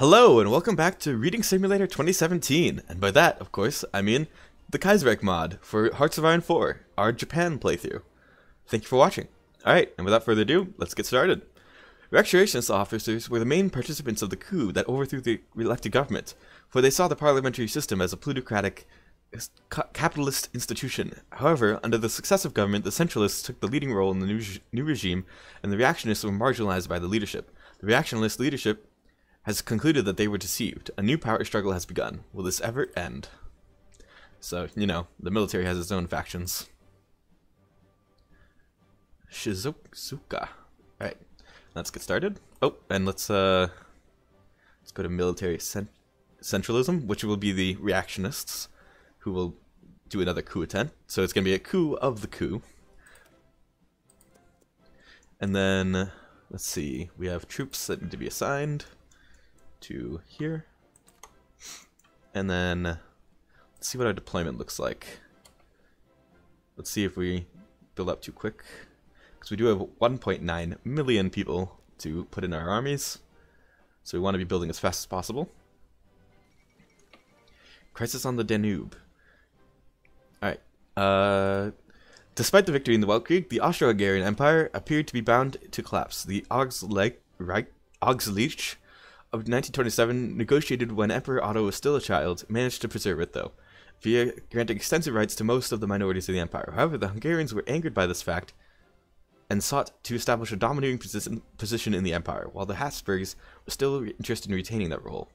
Hello and welcome back to Reading Simulator 2017, and by that, of course, I mean the Kaiserreich mod for Hearts of Iron 4, our Japan playthrough. Thank you for watching. Alright, and without further ado, let's get started. Reactionist officers were the main participants of the coup that overthrew the elected government, for they saw the parliamentary system as a plutocratic capitalist institution. However, under the successive government, the centralists took the leading role in the new regime, and the reactionists were marginalized by the leadership. The reactionist leadership has concluded that they were deceived. A new power struggle has begun. Will this ever end? So, you know, the military has its own factions. Shizuka. Alright, let's get started. Oh, and let's go to military centralism, which will be the reactionists, who will do another coup attempt. So it's going to be a coup of the coup. And then, let's see, we have troops that need to be assigned to here, and then let's see what our deployment looks like. Let's see if we build up too quick, because we do have 1.9 million people to put in our armies, so we want to be building as fast as possible. Crisis on the Danube. Alright, despite the victory in the Weltkrieg, the Austro-Hungarian Empire appeared to be bound to collapse. The Ausgleich of 1927, negotiated when Emperor Otto was still a child, managed to preserve it though, via granting extensive rights to most of the minorities of the empire. However, the Hungarians were angered by this fact and sought to establish a domineering position in the empire, while the Habsburgs were still interested in retaining that role.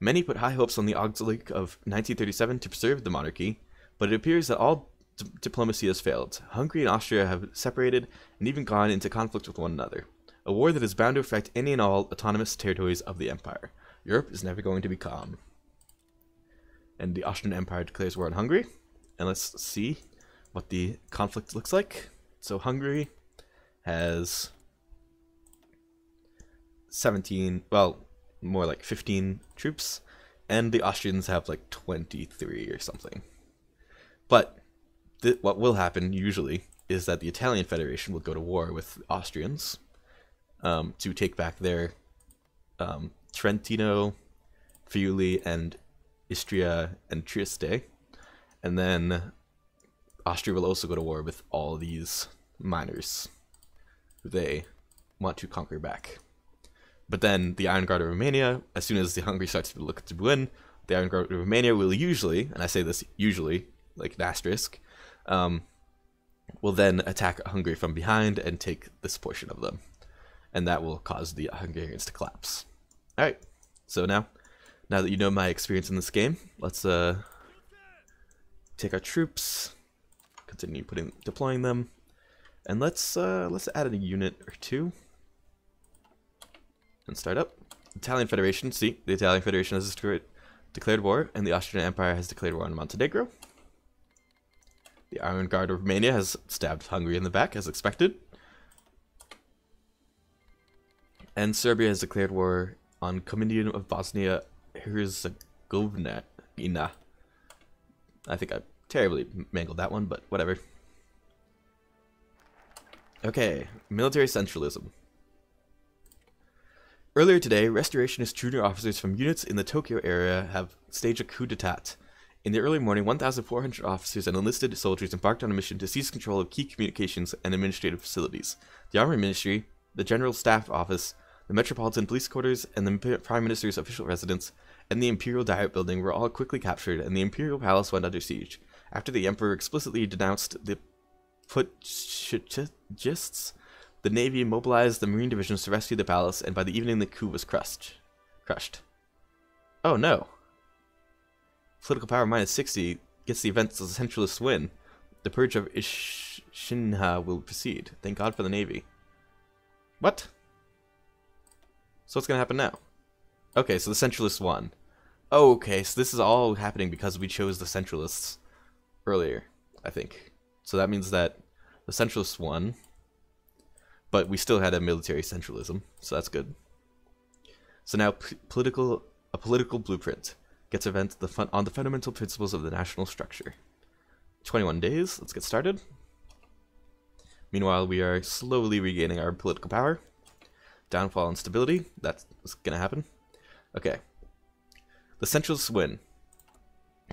Many put high hopes on the Ausgleich of 1937 to preserve the monarchy, but it appears that all diplomacy has failed. Hungary and Austria have separated and even gone into conflict with one another. A war that is bound to affect any and all autonomous territories of the Empire. Europe is never going to be calm. And the Austrian Empire declares war on Hungary. And let's see what the conflict looks like. So Hungary has 17, well, more like 15 troops. And the Austrians have like 23 or something. But what will happen usually is that the Italian Federation will go to war with the Austrians, to take back their Trentino, Friuli, and Istria and Trieste. And then Austria will also go to war with all these minors who they want to conquer back. But then the Iron Guard of Romania, as soon as the Hungary starts to look to win, the Iron Guard of Romania will usually, and I say this usually, like an asterisk, will then attack Hungary from behind and take this portion of them. And that will cause the Hungarians to collapse. Alright, so now that you know my experience in this game, let's take our troops, continue deploying them, and let's add a unit or two and start up. Italian Federation, see, the Italian Federation has declared war, and the Austrian Empire has declared war on Montenegro. The Iron Guard of Romania has stabbed Hungary in the back, as expected. And Serbia has declared war on Communion of Bosnia Herzegovina. I think I terribly mangled that one, but whatever. Okay, military centralism. Earlier today, restorationist junior officers from units in the Tokyo area have staged a coup d'etat. In the early morning, 1,400 officers and enlisted soldiers embarked on a mission to seize control of key communications and administrative facilities. The Army Ministry, the General Staff Office, the Metropolitan Police Quarters, and the Prime Minister's official residence, and the Imperial Diet Building were all quickly captured, and the Imperial Palace went under siege. After the Emperor explicitly denounced the putschistes, the Navy mobilized the Marine Divisions to rescue the palace, and by the evening the coup was crushed. Oh no! Political power minus 60 gets the events as a centralist win. The purge of Ishinha will proceed. Thank God for the Navy. What? So what's going to happen now? Okay, so the centralists won. Oh, okay, so this is all happening because we chose the centralists earlier, I think. So that means that the centralists won, but we still had a military centralism, so that's good. So now a political blueprint gets on the fundamental principles of the national structure. 21 days, let's get started. Meanwhile, we are slowly regaining our political power. Downfall and stability, that's going to happen. Okay. The centralists win.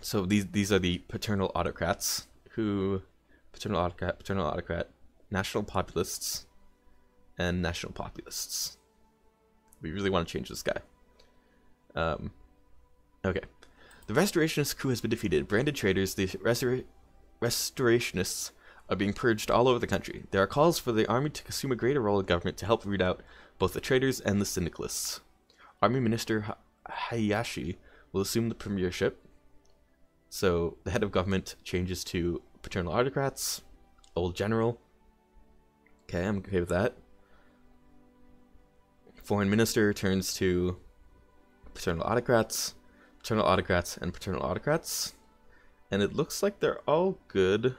So these are the paternal autocrats who... paternal autocrat, national populists, and national populists. We really want to change this guy. Okay. The restorationist coup has been defeated. Branded traitors, the restorationists are being purged all over the country. There are calls for the army to assume a greater role in government to help root out both the traitors and the syndicalists. Army Minister Hayashi will assume the premiership. So the head of government changes to paternal autocrats, old general. Okay, I'm okay with that. Foreign minister turns to paternal autocrats, and paternal autocrats. And it looks like they're all good.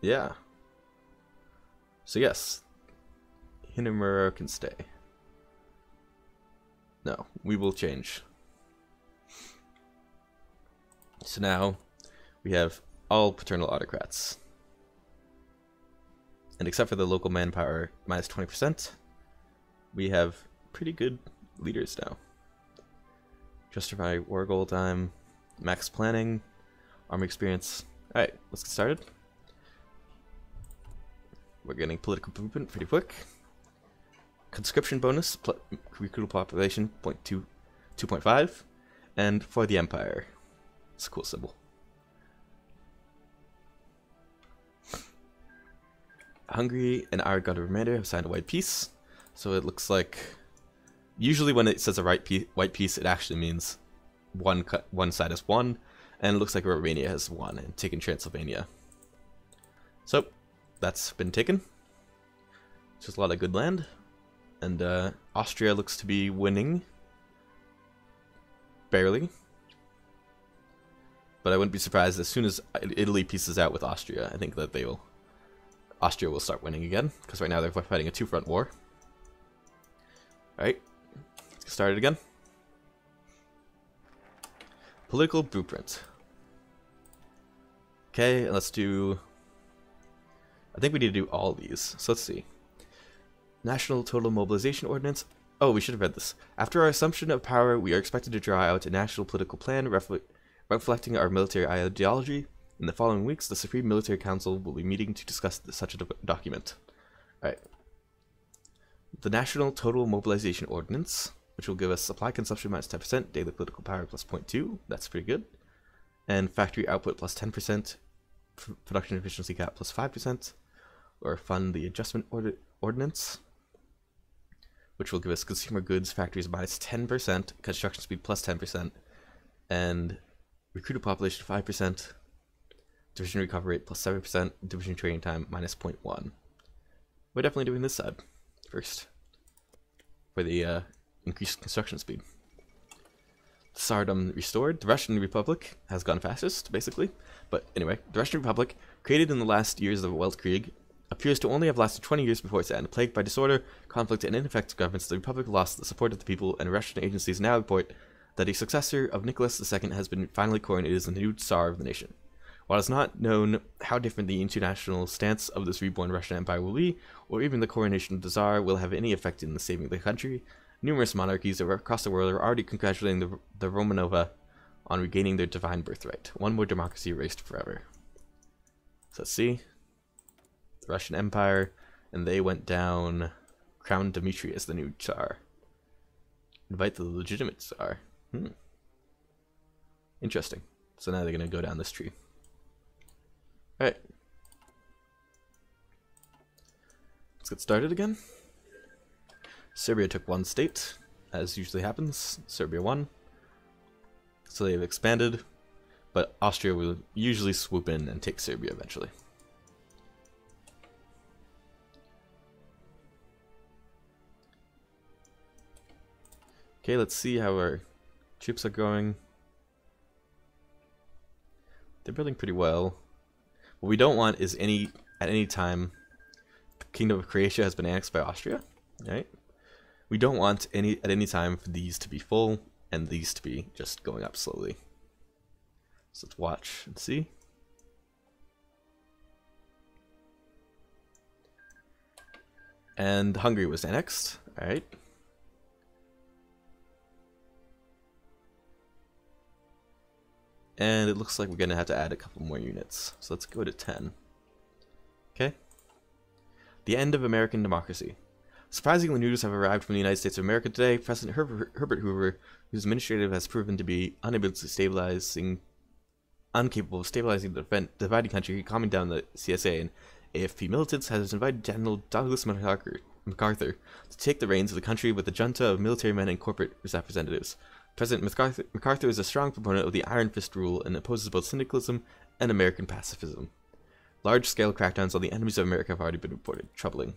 Yeah. So yes, Hinamura can stay. No, we will change. So now we have all paternal autocrats. And except for the local manpower minus 20%, we have pretty good leaders now. Justify war goal time, max planning, army experience. Alright, let's get started. We're getting political movement pretty quick. Conscription bonus, recruitable population 2.5, and for the empire. It's a cool symbol. Hungary and our God of Remainder have signed a white peace, so it looks like usually when it says a white peace, it actually means one side has won, and it looks like Romania has won and taken Transylvania. So that's been taken. It's just a lot of good land, and Austria looks to be winning, barely. But I wouldn't be surprised as soon as Italy pieces out with Austria. I think that they will. Austria will start winning again, because right now they're fighting a two-front war. Alright, let's get started again. Political blueprint. Okay, let's do... I think we need to do all these, so let's see. National Total Mobilization Ordinance. Oh, we should have read this. After our assumption of power, we are expected to draw out a national political plan reflecting our military ideology. In the following weeks, the Supreme Military Council will be meeting to discuss such a document. Alright. The National Total Mobilization Ordinance, which will give us supply consumption minus 10%, daily political power plus 0.2, that's pretty good, and factory output plus 10%, production efficiency cap plus 5%, or fund the adjustment ordinance, which will give us consumer goods factories minus 10%, construction speed plus 10%, and recruited population 5%, division recovery rate plus 7%, division training time minus 0.1. We're definitely doing this side first for the increased construction speed. Tsardom restored. The Russian Republic has gone fascist, basically. But anyway, the Russian Republic, created in the last years of the Weltkrieg, appears to only have lasted 20 years before its end. Plagued by disorder, conflict, and ineffective governments, the Republic lost the support of the people, and Russian agencies now report that a successor of Nicholas II has been finally coronated as the new Tsar of the nation. While it's not known how different the international stance of this reborn Russian Empire will be, or even the coronation of the Tsar will have any effect in the saving of the country, numerous monarchies across the world are already congratulating the Romanova on regaining their divine birthright. One more democracy erased forever. So let's see. The Russian Empire, and they went down, crowned Dmitri as the new Tsar. Invite the legitimate Tsar. Interesting. So now they're going to go down this tree. Alright. Let's get started again. Serbia took one state, as usually happens. Serbia won. So they've expanded, but Austria will usually swoop in and take Serbia eventually. Okay, let's see how our troops are going. They're building pretty well. What we don't want is at any time the Kingdom of Croatia has been annexed by Austria, right? We don't want at any time for these to be full and these to be just going up slowly. So let's watch and see. And Hungary was annexed, all right. And it looks like we're going to have to add a couple more units. So let's go to 10. Okay. The end of American democracy. Surprisingly, news have arrived from the United States of America today. President Herbert Hoover, whose administrative has proven to be uncapable of stabilizing the divided country, calming down the CSA and AFP militants, has invited General Douglas MacArthur to take the reins of the country with a junta of military men and corporate representatives. President MacArthur is a strong proponent of the Iron Fist rule and opposes both syndicalism and American pacifism. Large-scale crackdowns on the enemies of America have already been reported. Troubling.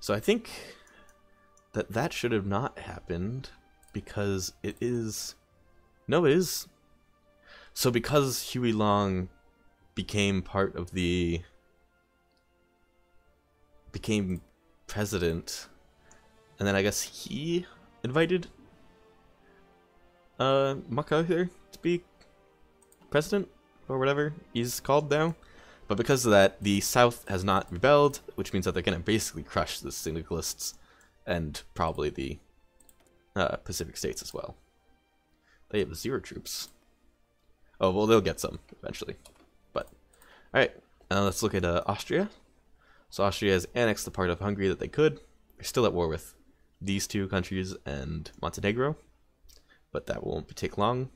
So I think that that should have not happened because it is... No, it is... So because Huey Long became part of the... became president, and then I guess he invited MacArthur to be president, or whatever he's called now. But because of that, the South has not rebelled, which means that they're going to basically crush the syndicalists and probably the Pacific states as well. They have 0 troops. Oh, well, they'll get some eventually. But, alright, let's look at Austria. So Austria has annexed the part of Hungary that they could. They're still at war with these two countries and Montenegro, but that won't take long.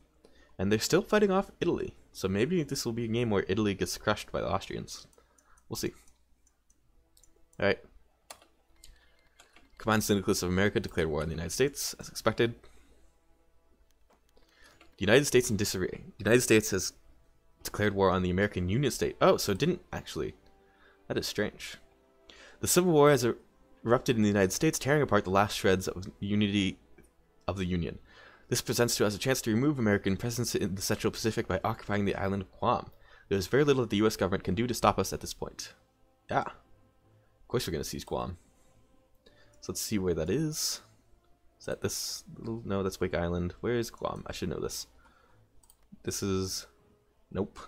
And they're still fighting off Italy. So maybe this will be a game where Italy gets crushed by the Austrians. We'll see. Alright. Combined Syndicalists of America declared war on the United States, as expected. The United States in disarray. The United States has declared war on the American Union State. Oh, so it didn't actually. That is strange. The Civil War has erupted in the United States, tearing apart the last shreds of unity of the Union. This presents to us a chance to remove American presence in the Central Pacific by occupying the island of Guam. There is very little that the U.S. government can do to stop us at this point. Yeah. Of course we're going to seize Guam. So let's see where that is. Is that this little... No, that's Wake Island. Where is Guam? I should know this. This is... Nope.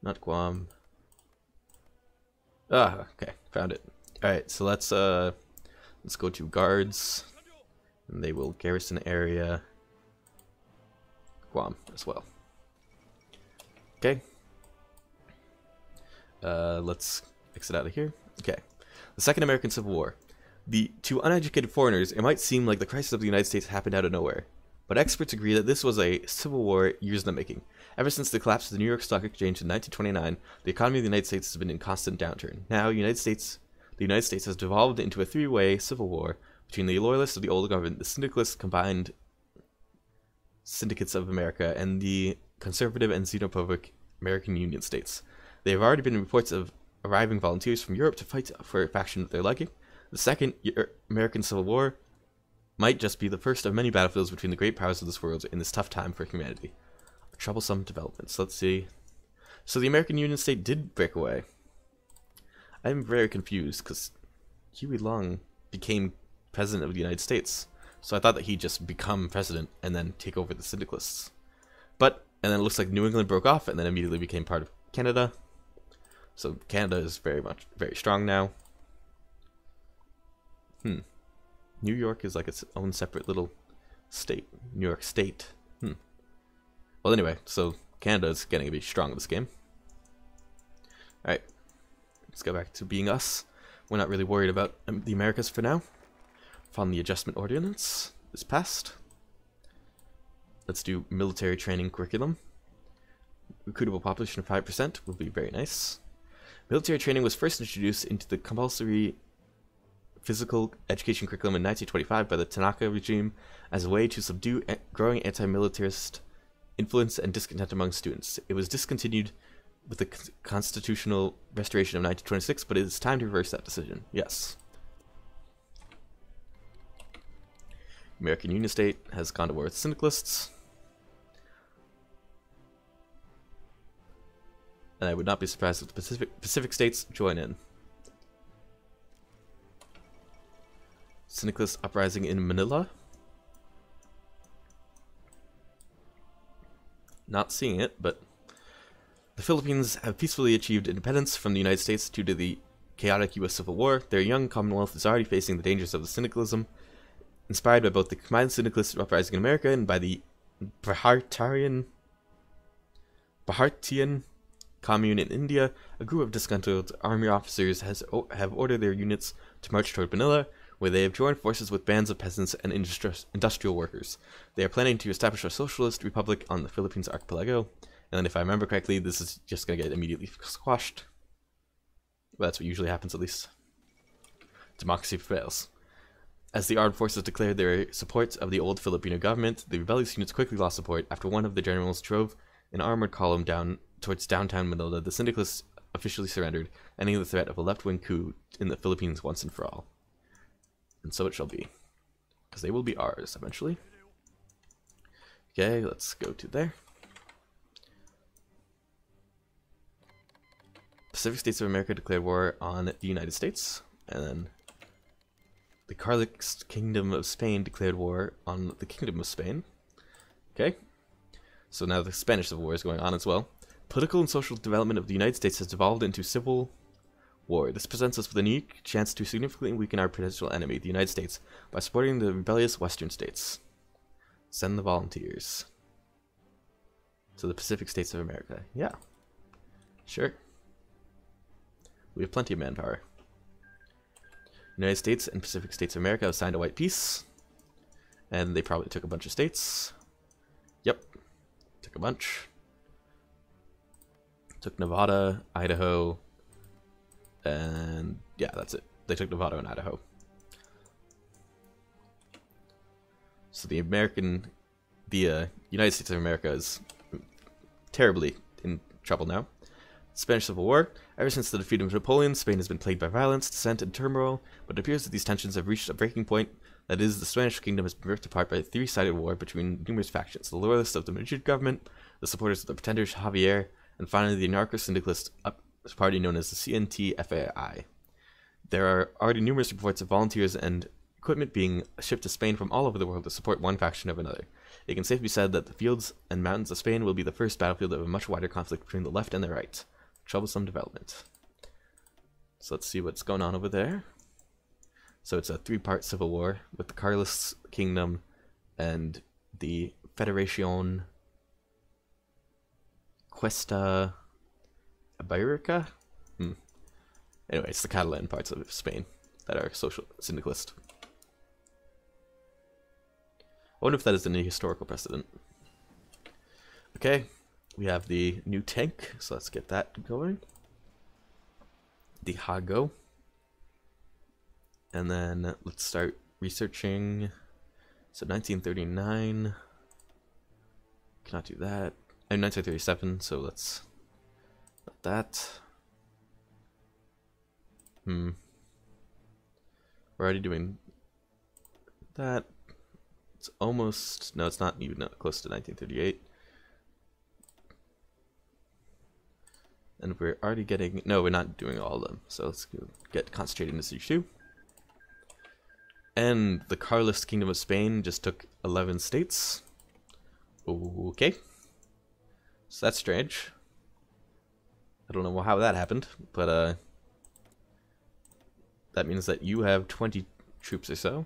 Not Guam. Ah, okay. Found it. Alright, so let's go to guards. And they will garrison area Guam as well. Okay. Let's exit out of here. Okay. The Second American Civil War. To uneducated foreigners, it might seem like the crisis of the United States happened out of nowhere. But experts agree that this was a civil war years in the making. Ever since the collapse of the New York Stock Exchange in 1929, the economy of the United States has been in constant downturn. Now, the United States has devolved into a three-way civil war between the loyalists of the old government, the syndicalists, combined syndicates of America, and the conservative and xenophobic American Union states. There have already been reports of arriving volunteers from Europe to fight for a faction of their liking. The Second American Civil War might just be the first of many battlefields between the great powers of this world in this tough time for humanity. A troublesome development. So let's see. So the American Union state did break away. I'm very confused because Huey Long became president of the United States. So I thought that he'd just become president and then take over the syndicalists. But, and then it looks like New England broke off and then immediately became part of Canada. So Canada is very strong now. New York is like its own separate little state. New York State. Well, anyway, so Canada is getting to be strong in this game. Alright. Let's go back to being us. We're not really worried about the Americas for now. On the adjustment ordinance is passed. Let's do military training curriculum. Recruitable population of 5% will be very nice. Military training was first introduced into the compulsory physical education curriculum in 1925 by the Tanaka regime as a way to subdue growing anti-militarist influence and discontent among students. It was discontinued with the constitutional restoration of 1926, but it is time to reverse that decision. Yes. American Union State has gone to war with syndicalists. And I would not be surprised if the Pacific states join in. Syndicalist uprising in Manila. Not seeing it, but the Philippines have peacefully achieved independence from the United States due to the chaotic U.S. Civil War. Their young Commonwealth is already facing the dangers of the syndicalism. Inspired by both the combined syndicalist uprising in America and by the Bahartian Bahartian Commune in India, a group of disgruntled army officers have ordered their units to march toward Manila, where they have joined forces with bands of peasants and industrial workers. They are planning to establish a socialist republic on the Philippines archipelago. And then if I remember correctly, this is just going to get immediately squashed. Well, that's what usually happens, at least. Democracy prevails. As the armed forces declared their support of the old Filipino government, the rebellious units quickly lost support after one of the generals drove an armored column down towards downtown Manila. The syndicalists officially surrendered, ending the threat of a left-wing coup in the Philippines once and for all. And so it shall be, because they will be ours eventually. Okay, let's go to there. Pacific States of America declared war on the United States, and then the Carlist Kingdom of Spain declared war on the Kingdom of Spain. Okay, so now the Spanish Civil War is going on as well. Political and social development of the United States has devolved into civil war. This presents us with a unique chance to significantly weaken our potential enemy, the United States, by supporting the rebellious Western states. Send the volunteers. So the Pacific States of America. Yeah, sure. We have plenty of manpower. United States and Pacific States of America have signed a white peace, and they probably took a bunch of states. Yep, took a bunch. Took Nevada, Idaho, and yeah, that's it. They took Nevada and Idaho. So the United States of America is terribly in trouble now. Spanish Civil War. Ever since the defeat of Napoleon, Spain has been plagued by violence, dissent, and turmoil, but it appears that these tensions have reached a breaking point. That is, the Spanish kingdom has been ripped apart by a three-sided war between numerous factions, the loyalists of the Madrid government, the supporters of the pretender Javier, and finally the anarcho-syndicalist party known as the CNT-FAI. There are already numerous reports of volunteers and equipment being shipped to Spain from all over the world to support one faction of another. It can safely be said that the fields and mountains of Spain will be the first battlefield of a much wider conflict between the left and the right. Troublesome development. So let's see what's going on over there. So it's a three-part civil war with the Carlist Kingdom and the Federación Cuesta Ibérica. Anyway, it's the Catalan parts of Spain that are social syndicalist. I wonder if that is any historical precedent. Okay. We have the new tank, so let's get that going. The Hago. And then let's start researching. So 1939. Cannot do that. And 1937, so let's not that. We're already doing that. It's almost, no, it's not even close to 1938. And we're already getting, no, we're not doing all of them. So let's get concentrated into C2. And the Carlist Kingdom of Spain just took 11 states. Okay. So that's strange. I don't know how that happened, but that means that you have 20 troops or so.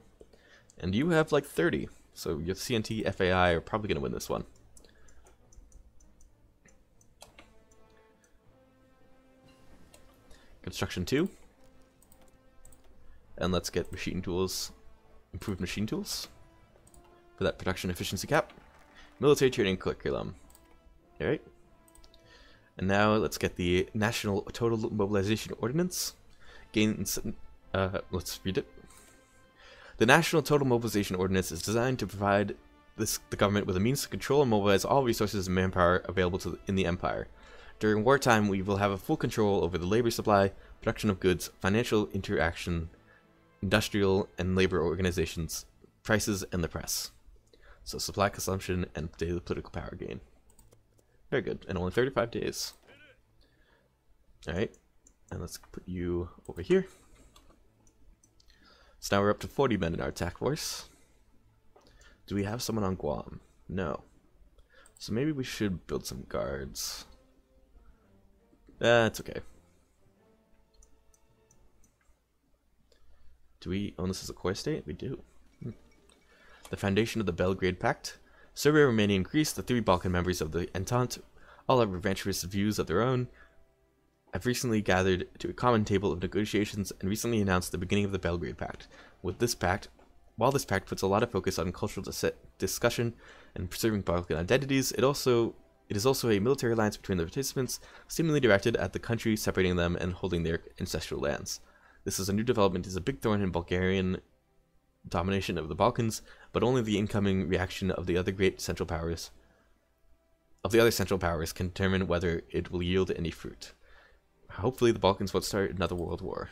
And you have like 30. So your CNT, FAI are probably going to win this one. Construction 2, and let's get machine tools, improved machine tools for that production efficiency cap. Military training curriculum. All right, and now let's get the National Total Mobilization Ordinance. Let's read it. The National Total Mobilization Ordinance is designed to provide the government with a means to control and mobilize all resources and manpower available in the empire. During wartime, we will have a full control over the labor supply, production of goods, financial interaction, industrial and labor organizations, prices, and the press. So supply consumption and daily political power gain. Very good, and only 35 days. Alright, and let's put you over here. So now we're up to 40 men in our attack force. Do we have someone on Guam? No. So maybe we should build some guards. That's okay. Do we own this as a core state? We do. The foundation of the Belgrade Pact. Serbia, Romania, and Greece, the three Balkan members of the Entente, all have adventurous views of their own, have recently gathered to a common table of negotiations and recently announced the beginning of the Belgrade Pact. While this pact puts a lot of focus on cultural discussion and preserving Balkan identities, it is also a military alliance between the participants, seemingly directed at the country separating them and holding their ancestral lands. This is a new development, is a big thorn in Bulgarian domination of the Balkans, but only the incoming reaction of the other central powers can determine whether it will yield any fruit. Hopefully the Balkans won't start another world war.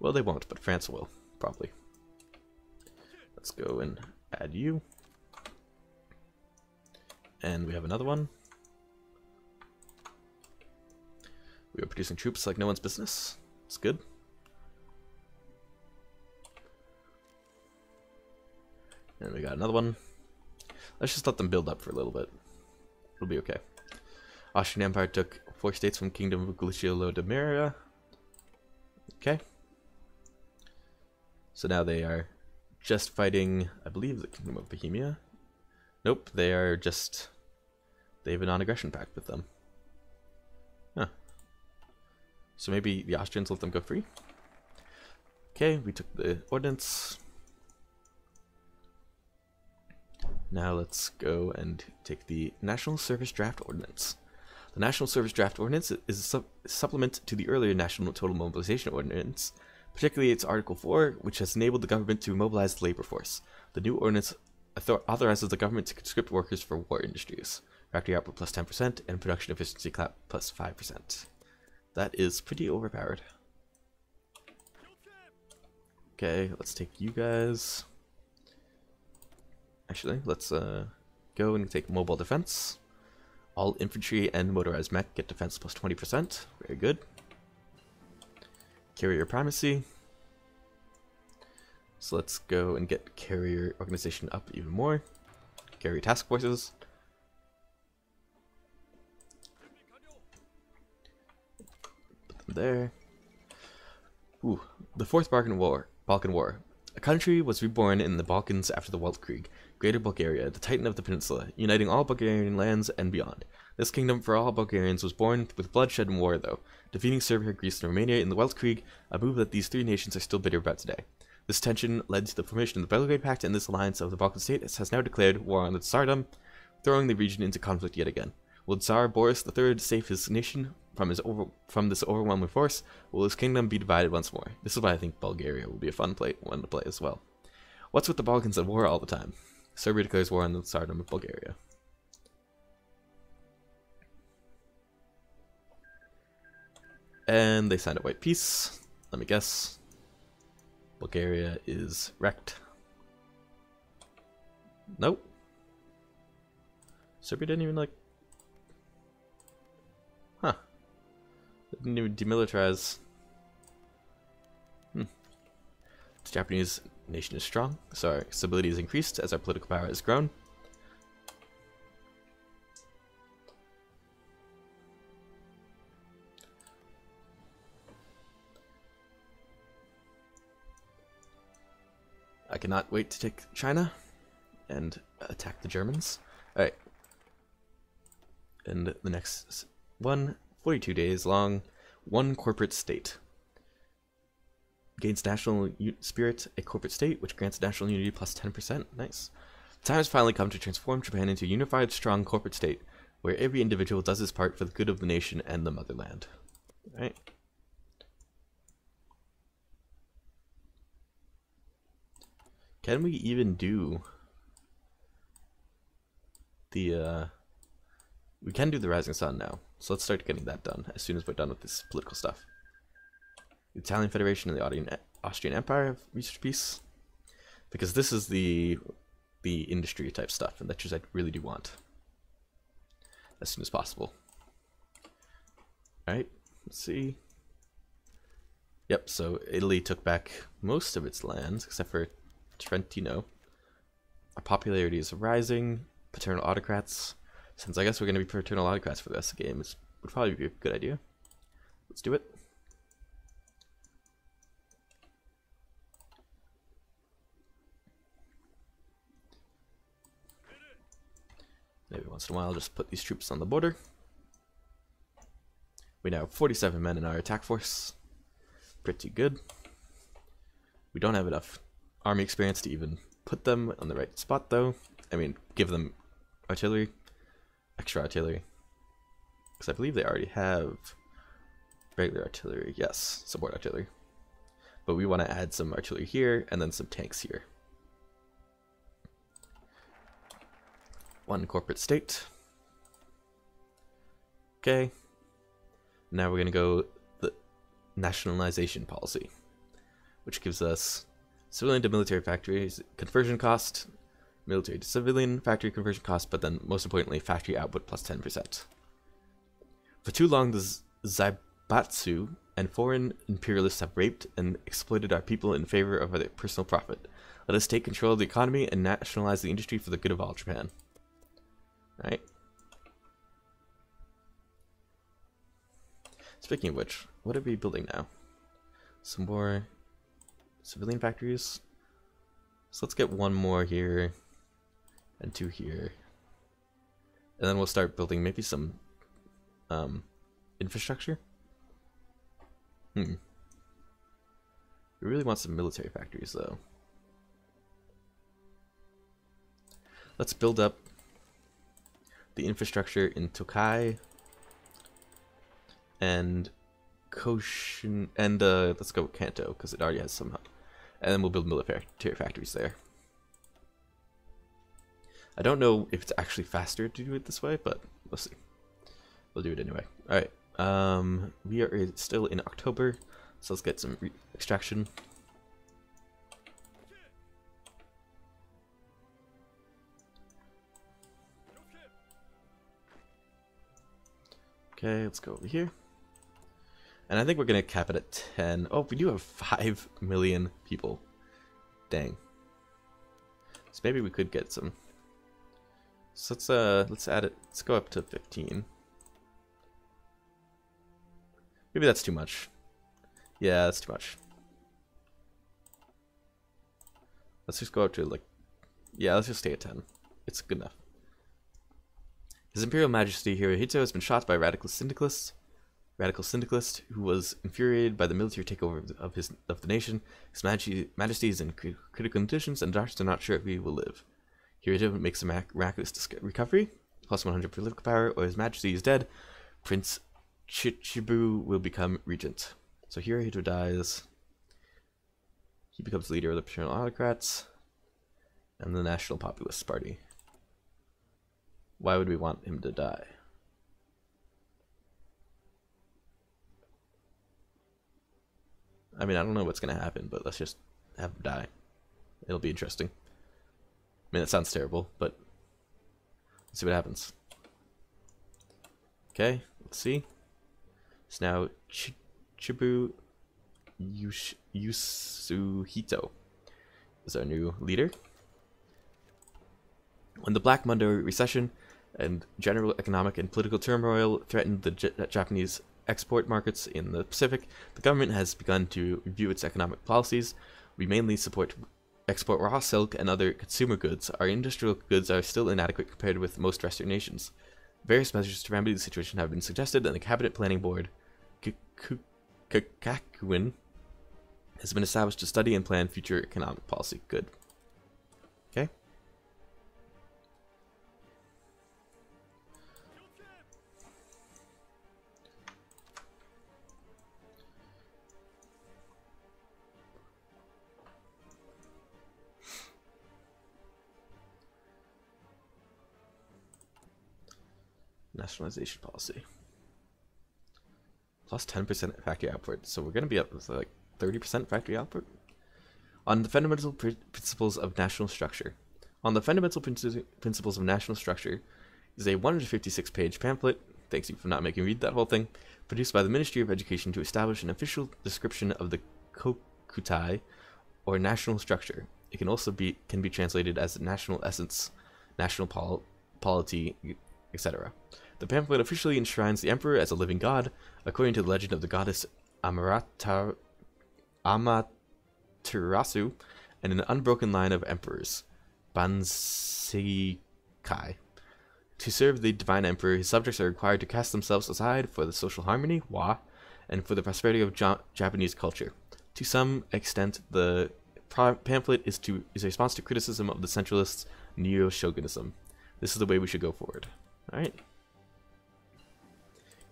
Well, they won't, but France will, probably. Let's go and add you. And we have another one. We are producing troops like no one's business. It's good. And we got another one. Let's just let them build up for a little bit. It'll be okay. Austrian Empire took 4 states from Kingdom of Galicia Lodomeria. Okay. So now they are just fighting, I believe, the Kingdom of Bohemia. Nope, they are just... They have a non-aggression pact with them. Huh. So maybe the Austrians let them go free? Okay, we took the ordnance. Now let's go and take the National Service Draft Ordinance. The National Service Draft Ordinance is a supplement to the earlier National Total Mobilization Ordinance, particularly its Article 4, which has enabled the government to mobilize the labor force. The new ordinance authorizes the government to conscript workers for war industries. Factory output plus 10% and production efficiency clap plus 5%. That is pretty overpowered. Okay, let's take you guys. Actually, let's go and take mobile defense. All infantry and motorized mech get defense plus 20%. Very good. Carrier primacy. So let's go and get carrier organization up even more. Carrier task forces. Put them there. Ooh, the Fourth Balkan War. A country was reborn in the Balkans after the Weltkrieg. Greater Bulgaria, the titan of the peninsula, uniting all Bulgarian lands and beyond. This kingdom for all Bulgarians was born with bloodshed and war, though, defeating Serbia, Greece, and Romania in the Weltkrieg, a move that these three nations are still bitter about today. This tension led to the formation of the Belgrade Pact, and this alliance of the Balkan states has now declared war on the Tsardom, throwing the region into conflict yet again. Will Tsar Boris III save his nation from this overwhelming force? Will his kingdom be divided once more? This is why I think Bulgaria will be a fun one to play as well. What's with the Balkans at war all the time? Serbia declares war on the Tsardom of Bulgaria. And they signed a white peace. Let me guess. Bulgaria is wrecked. Nope. Serbia didn't even like... Huh. Didn't even demilitarize. Hmm. The Japanese nation is strong, so our stability is increased as our political power has grown. I cannot wait to take China and attack the Germans. Alright. And the next one, 42 days long, one corporate state. Gains national spirit, a corporate state, which grants national unity plus 10%. Nice. The time has finally come to transform Japan into a unified, strong corporate state, where every individual does his part for the good of the nation and the motherland. Alright. Can we even do the, we can do the Rising Sun now, so let's start getting that done as soon as we're done with this political stuff. The Italian Federation and the Austrian Empire have reached peace, because this is the industry type stuff, and that's just I really do want as soon as possible. Alright, let's see. Yep, so Italy took back most of its lands, except for Trentino. Our popularity is rising. Paternal autocrats. Since I guess we're going to be paternal autocrats for the rest of the game, it would probably be a good idea. Let's do it. Every once in a while, just put these troops on the border. We now have 47 men in our attack force. Pretty good. We don't have enough army experience to even put them on the right spot, though. I mean, give them artillery, extra artillery, because I believe they already have regular artillery. Yes, support artillery. But we want to add some artillery here and then some tanks here. One corporate state. Okay. Now we're going to go the nationalization policy, which gives us civilian to military factories conversion cost, military to civilian factory conversion cost, but then most importantly factory output plus 10%. For too long the Zaibatsu and foreign imperialists have raped and exploited our people in favor of their personal profit. Let us take control of the economy and nationalize the industry for the good of all Japan. Right. Speaking of which, what are we building now? Some more civilian factories. So let's get one more here and two here. And then we'll start building maybe some infrastructure. We really want some military factories, though. Let's build up the infrastructure in Tokai and Koshin, and let's go with Kanto because it already has some hub. And then we'll build military factories there. I don't know if it's actually faster to do it this way, but we'll see. We'll do it anyway. All right. We are still in October, so let's get some extraction. Okay, let's go over here. And I think we're going to cap it at 10. Oh, we do have 5 million people. Dang. So maybe we could get some. So let's add it. Let's go up to 15. Maybe that's too much. Yeah, that's too much. Let's just go up to, like, yeah, let's just stay at 10. It's good enough. His Imperial Majesty Hirohito has been shot by radical syndicalist who was infuriated by the military takeover of the nation. His Majesty is in critical conditions, and doctors are not sure if he will live. Hirohito makes a miraculous recovery, plus 100 political power, or His Majesty is dead. Prince Chichibu will become regent. So Hirohito dies. He becomes leader of the paternal autocrats and the National Populist Party. Why would we want him to die? I mean, I don't know what's going to happen, but let's just have him die. It'll be interesting. I mean, it sounds terrible, but let's see what happens. Okay, let's see. It's now Chichibu Yasuhito is our new leader. When the Black Monday recession and general economic and political turmoil threatened the Japanese export markets in the Pacific, the government has begun to review its economic policies. We mainly export raw silk and other consumer goods. Our industrial goods are still inadequate compared with most Western nations. Various measures to remedy the situation have been suggested, and the Cabinet Planning Board Kakakuin has been established to study and plan future economic policy. Good. Okay. Nationalization policy. Plus 10% factory output. So we're going to be up with like 30% factory output. On the fundamental principles of national structure. On the fundamental principles of national structure is a 156-page pamphlet, thanks you for not making me read that whole thing, produced by the Ministry of Education to establish an official description of the kokutai, or national structure. It can also be translated as national essence, national polity, etc. The pamphlet officially enshrines the emperor as a living god, according to the legend of the goddess Amaterasu, and an unbroken line of emperors, Banseikai, To serve the divine emperor, his subjects are required to cast themselves aside for the social harmony, wa, and for the prosperity of Japanese culture. To some extent, the pamphlet is a response to criticism of the centralists' neo-shogunism. This is the way we should go forward. Alright.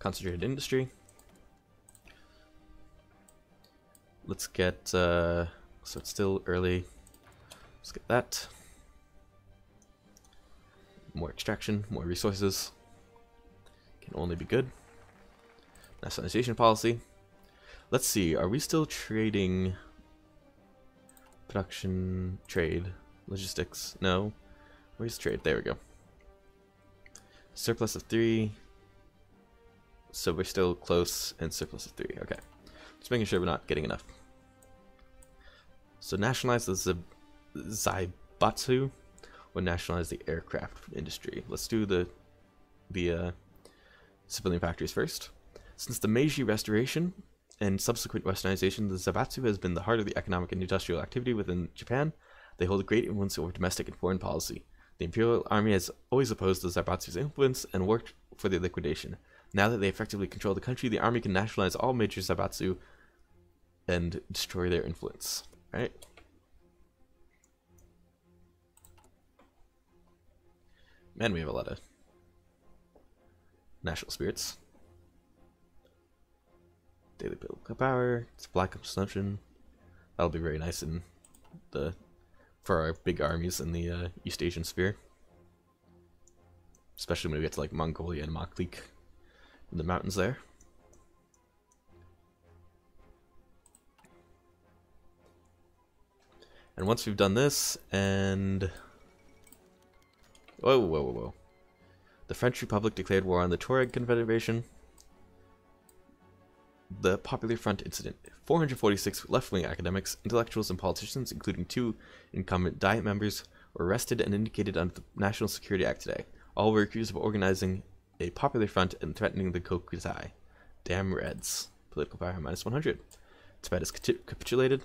Concentrated industry. Let's get, so it's still early. Let's get that. More extraction, more resources. Can only be good. Nationalization policy. Let's see, are we still trading? Production, trade, logistics, no. Where's trade? There we go. Surplus of 3. So we're still close and surplus of 3, okay. Just making sure we're not getting enough. So nationalize the Zaibatsu. We'll nationalize the aircraft industry. Let's do the civilian factories first. Since the Meiji Restoration and subsequent westernization, the Zaibatsu has been the heart of the economic and industrial activity within Japan. They hold a great influence over domestic and foreign policy. The Imperial Army has always opposed the Zaibatsu's influence and worked for their liquidation. Now that they effectively control the country, the army can nationalize all major Zaibatsu and destroy their influence. All right? Man, we have a lot of national spirits. Daily bill power, supply consumption. That'll be very nice in the for our big armies in the East Asian sphere, especially when we get to like Mongolia and Maklik in the mountains there. And once we've done this, and whoa, whoa, whoa, whoa. The French Republic declared war on the Touareg Confederation. The Popular Front incident. 446 left-wing academics, intellectuals, and politicians, including 2 incumbent Diet members, were arrested and indicted under the National Security Act today. All were accused of organizing a Popular Front and threatening the kokutai. Damn Reds. Political power minus 100. Tibet is capitulated.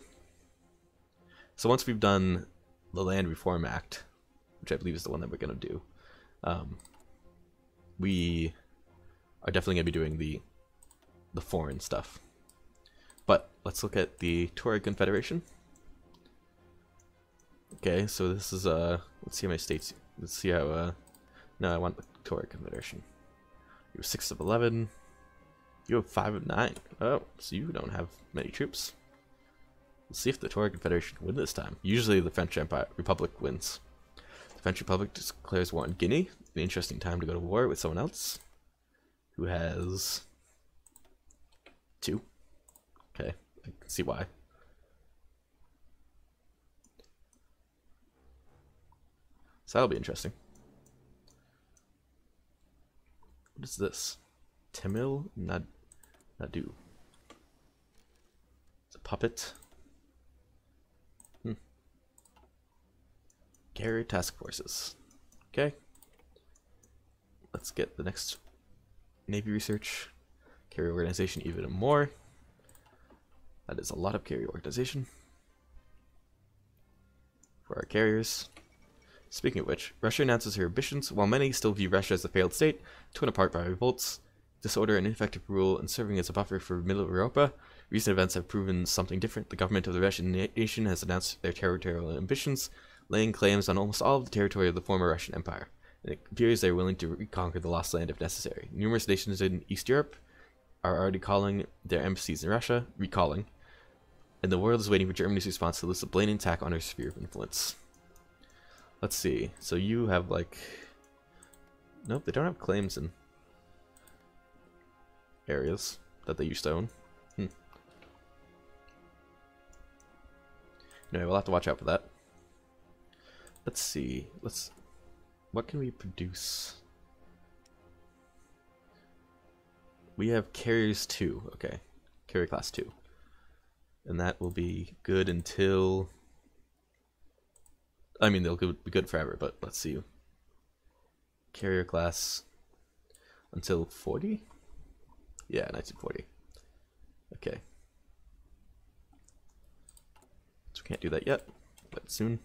So once we've done the Land Reform Act, which I believe is the one that we're going to do, we are definitely going to be doing the foreign stuff. But let's look at the Touareg Confederation. Okay, so this is, let's see how many states, let's see how, no, I want the Touareg Confederation. You have 6 of 11, you have 5 of 9. Oh, so you don't have many troops. Let's see if the Touareg Confederation win this time. Usually the French Empire Republic wins. The French Republic declares war on Guinea. An interesting time to go to war with someone else who has 2. Okay, I can see why. So that'll be interesting. What is this? Tamil Nadu. It's a puppet. Carrier task forces. Okay. Let's get the next Navy research. Carrier organization even more. That is a lot of carrier organization for our carriers. Speaking of which, Russia announces her ambitions. While many still view Russia as a failed state, torn apart by revolts, disorder and ineffective rule, and serving as a buffer for Middle Europa, recent events have proven something different. The government of the Russian nation has announced their territorial ambitions, laying claims on almost all of the territory of the former Russian Empire, and it appears they are willing to reconquer the lost land if necessary. Numerous nations in East Europe are already calling their embassies in Russia, recalling, and the world is waiting for Germany's response to this blatant attack on her sphere of influence. Let's see, so you have like... Nope, they don't have claims in areas that they used to own. Anyway, we'll have to watch out for that. Let's see, what can we produce? We have carriers 2, okay, carrier class 2. And that will be good until, I mean, they'll be good forever, but let's see. Carrier class until 40? Yeah, 1940. Okay. So we can't do that yet, but soon.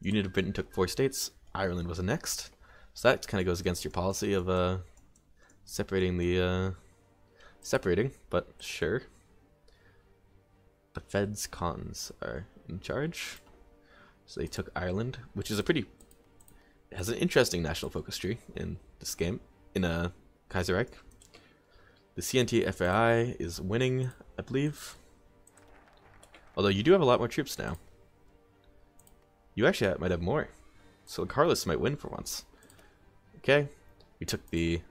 Union of Britain took 4 states. Ireland was annexed. So that kind of goes against your policy of separating, but sure. The Feds Cons are in charge. So they took Ireland, which is a pretty... It has an interesting national focus tree in this game, in Kaiserreich. The CNT-FAI is winning, I believe. Although you do have a lot more troops now. You actually might have more. So Carlos might win for once. Okay. We took the...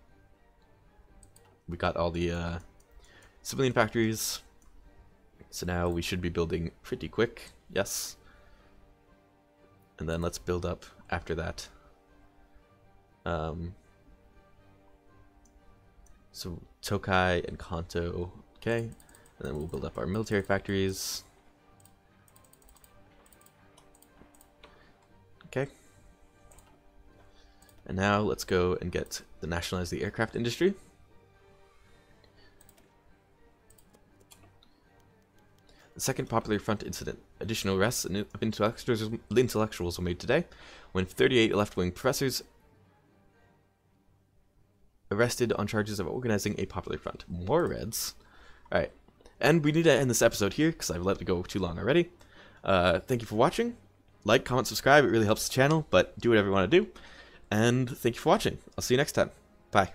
We got all the civilian factories. So now we should be building pretty quick. Yes. And then let's build up after that. So Tokai and Kanto. Okay. And then we'll build up our military factories. Okay. And now let's go and get the nationalize the aircraft industry. The second Popular Front incident. Additional arrests of intellectuals were made today when 38 left-wing professors arrested on charges of organizing a Popular Front. More Reds. Alright. And we need to end this episode here because I've let it go too long already. Thank you for watching. Like, comment, subscribe. It really helps the channel, but do whatever you want to do. And thank you for watching. I'll see you next time. Bye.